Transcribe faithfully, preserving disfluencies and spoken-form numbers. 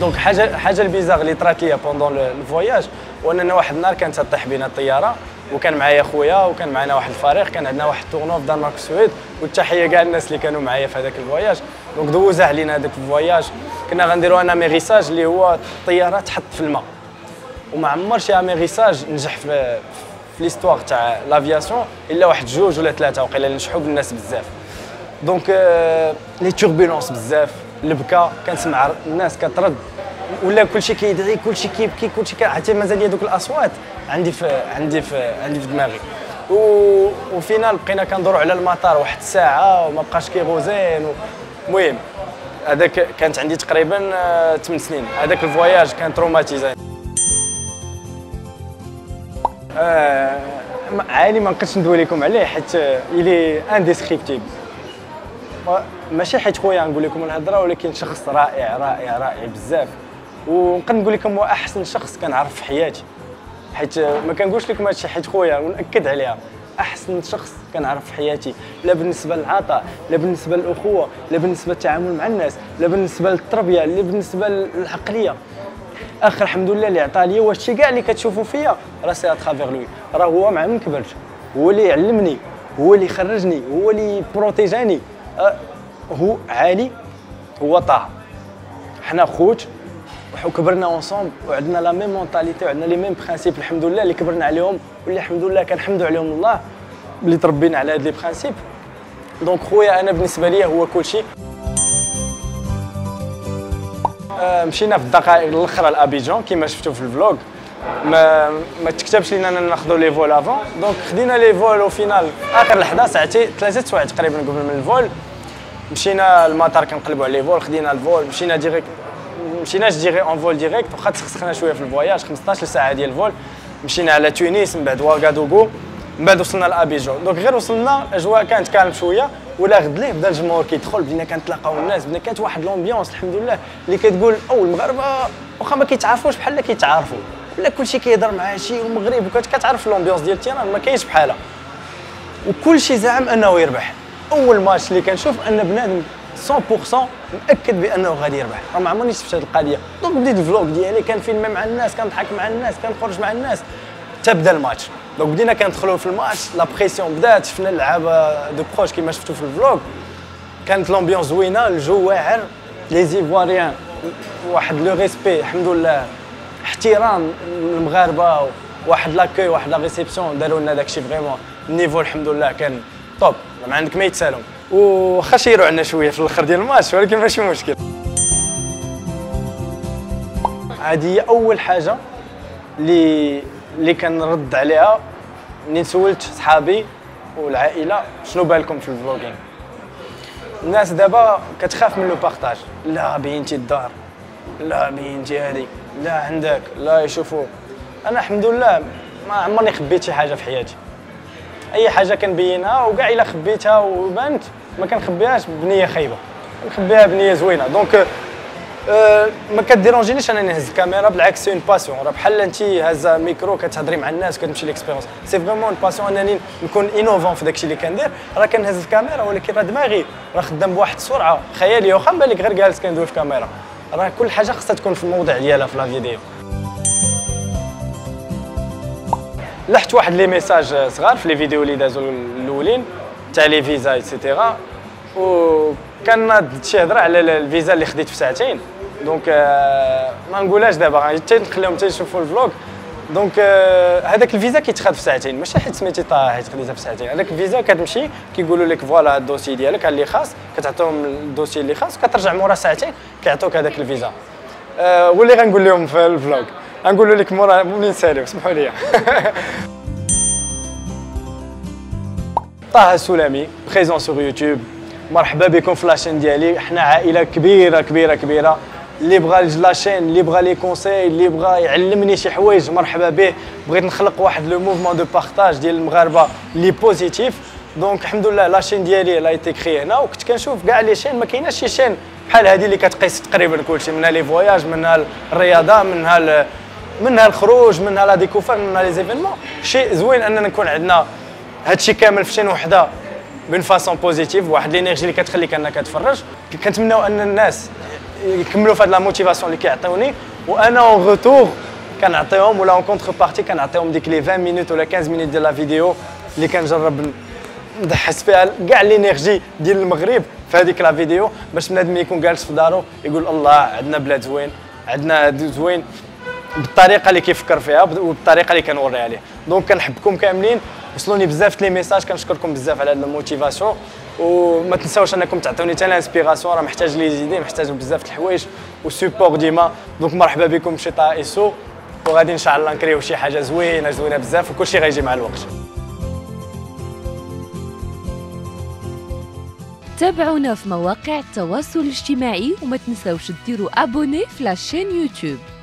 دونك حاجه حاجه البيزاغ اللي طرات ليا بوندون الفواياج، واننا واحد النهار كانت تطيح بينا الطياره، وكان معايا خويا وكان معنا واحد الفريق، كان عندنا واحد التورنو في دنمارك والسويد، والتحيه كاع الناس اللي كانوا معايا في هذاك الفواياج. دونك دوزه علينا هذاك الفواياج، كنا غنديروا انا ميغيساج اللي هو الطياره تحط في الماء، وما عمر شي ميغيساج نجح في في ليستواغ تاع لافياسيون الا واحد جوج ولا ثلاثه وقيلا اللي نجحوا بالناس بزاف. دونك لي توربولونس بزاف، البكا، كنسمع الناس كترد ولا كلشي كيدعي، كلشي كيبكي، كلشي حتى مازال ليا دوك الاصوات عندي في عندي في عندي في دماغي. وفينال بقينا كندورو على المطار واحد الساعه وما بقاش كيغوزين. المهم هذاك كانت عندي تقريبا ثمان سنين، هذاك الفواياج كان تروماتيزين. آه عالي ما نقدش ندوي لكم عليه حيت الي انديسكريبتيبل، ماشي حيت خويا نقول لكم الهضره، ولكن شخص رائع رائع رائع بزاف، ونقدر نقول لكم هو احسن شخص كنعرف في حياتي، حيت ما كنقولش لكم هادشي حيت خويا ونأكد عليها، احسن شخص كنعرف في حياتي، لا بالنسبه للعطاء، لا بالنسبه للاخوه، لا بالنسبه للتعامل مع الناس، لا بالنسبه للتربيه، لا بالنسبه للعقليه. اخر الحمد لله اللي عطا ليا وهادشي كاع اللي كتشوفوا فيا راه سي اترافيغ لوي، راه هو مع من كبرت، هو اللي علمني، هو اللي خرجني، هو اللي بروتيجاني. أه هو عالي، هو طه، حنا خوت وكبرنا اونصومبل وعندنا لا ميم مونتاليتي وعندنا لي ميم برانسيب الحمد لله اللي كبرنا عليهم، واللي الحمد لله كنحمدوا عليهم الله اللي تربينا على هاد لي برانسيب. دونك خويا انا بالنسبه ليا هو كلشي. أه مشينا في الدقائق الاخرى لابيجون كما شفتوا في الفلوغ، ما ما تكتبش لينا اننا ناخذوا لي فول افون، دونك خدينا لي فول او فينال اخر لحظه ساعتين ثلاثه سوايع تقريبا قبل من الفول، مشينا المطار كنقلبوا على لي فول، خدينا الفول مشينا ديريكت، مشيناش ديري اون فول ديريكت واخا تسخسخنا شويه في الفواياج، خمسطاش ساعه ديال الفول، مشينا على تونس من بعد واغادوغو، من بعد وصلنا لابيجون. دونك غير وصلنا الاجواء كانت كالم شويه، ولا غد ليه بدا الجمهور كيدخل، بدينا كنتلاقاو الناس، بدنا كانت واحد لومبيونس الحمد لله اللي كتقول او المغاربه واخا ما كيتعرفوش بحال لا كيتعارفوا ولا كلشي كيهضر مع شي ومغرب، وكنت كتعرف لومبيونس ديال التيران ما كاينش بحالها، وكلشي زعم انه يربح. اول ماتش اللي كنشوف ان بنادم مية بالمية مأكد بانه غادي يربح، راه ما عمرني شفت هذه القضيه. دونك بديت الفلوق ديالي كنفيلم مع الناس، كنضحك مع الناس، كنخرج مع الناس حتى بدا الماتش. دونك بدينا كندخلوا في الماتش، لا بريسيون بدات، شفنا اللعابه دو بروش كما شفتوا في الفلوق، كانت لومبيونس زوينه، الجو واعر، لي زيفواريان واحد لو ريسبي الحمد لله، احترام المغاربه، واحد لاكوي واحد لا ريسبسيون داروا لنا داكشي فريمون. النيفو الحمد لله كان طوب، ما عندك ما يتسالوا، وخا شيروا عندنا شويه في الاخر ديال الماتش ولكن ماشي مشكل. هذه هي اول حاجه اللي اللي كنرد عليها ملي سولت صحابي والعائله شنو بالكم في الفلوغين. الناس دابا كتخاف من لو بارطاج، لا بينتي الدار، لا بينتي هذه، لا عندك، لا يشوفوك. انا الحمد لله ما عمرني خبيت شي حاجه في حياتي، اي حاجه كنبينها، وكاع الا خبيتها وبانت ما كنخبيهاش بنيه خايبه، كنخبيها بنيه زوينه. دونك أه ما كديرونجينيش انني نهز الكاميرا، بالعكس سي اون باسيون، راه بحال انت هازه ميكرو كتهضري مع الناس وكتمشي ليكسبيريونس، سي فريمون اون باسيون انني نكون انوفون في داكشي اللي كندير. راه كنهز الكاميرا ولكن راه دماغي راه خدام بواحد السرعه خياليه، واخا بالك غير جالس كندوي في الكاميرا، راه كل حاجه خاصها تكون في الموضع ديالها في لا فيديو. لحت واحد لي ميساج صغار في لي فيديو اللي دازو الاولين تاع لي فيزا ايتترا، وكناض شي هضره على الفيزا اللي خديت في ساعتين. دونك آه ما نقولهاش دابا، حتى نخليهم حتى يشوفوا الفلوغ. دونك هذاك آه الفيزا كيتخاد في ساعتين، ماشي حيت سميتي طه حيت خديتها في ساعتين. هذاك الفيزا كتمشي كيقولوا لك فوالا الدوسي ديالك اللي خاص، كتعطيهم الدوسي اللي خاص، كترجع مورا ساعتين كيعطوك هذاك الفيزا. آه واللي غنقول لهم في الفلوغ غنقول لك مورا ملي نساليو، سمحوا لي. طه السولامي بريزون سور يوتيوب، مرحبا بكم في لاشين ديالي، حنا عائله كبيره كبيره كبيره، اللي بغى لاشين، اللي بغى لي كونساي، اللي بغى يعلمني شي حوايج مرحبا به. بغيت نخلق واحد لو موفمون دو بارطاج ديال المغاربه اللي بوزيتيف. دونك الحمد لله لاشين ديالي لا تيكري هنا، وكنت كنشوف كاع لي شين، ما كايناش شي شين بحال هذه اللي كتقيس تقريبا كلشي، منها لي فواياج، منها الرياضه، منها منها الخروج، منها لا ديكوفر، منها لي زيفينمون. شيء زوين اننا نكون عندنا هادشي كامل في شين وحده بون فاسون بوزيتيف، واحد الانرجي اللي كتخليك انك تفرج. كنتمناو ان الناس يكملوا في هاد لا موتيفاسيون اللي كيعطيوني، وانا اون غوتور كنعطيهم ولا اون كونتر بارتي كنعطيهم ديك لي عشرين مينوت ولا خمسطاش مينوت ديال لا فيديو اللي كنجرب ندحس فيها كاع لينيرجي ديال المغرب في هذيك لا فيديو، باش بنادم يكون جالس في دارو يقول الله عندنا بلاد زوين، عندنا هادو زوين بالطريقه اللي كيفكر فيها وبالطريقه اللي كنوريها ليه. دونك كنحبكم كاملين، وصلوني بزاف لي ميساج، كنشكركم بزاف على هاد الموتيفاسيون، وما تنساوش انكم تعطوني حتى الانسبيراسيون، راه محتاج لي زيدي، محتاج بزاف د الحوايج والسبور ديما. دونك مرحبا بكم شي طه السو، وغادي ان شاء الله نكريو شي حاجه زوينه زوينه بزاف، وكلشي غيجي مع الوقت. تابعونا في مواقع التواصل الاجتماعي، وما تنساوش ديروا ابوني في لاشين يوتيوب.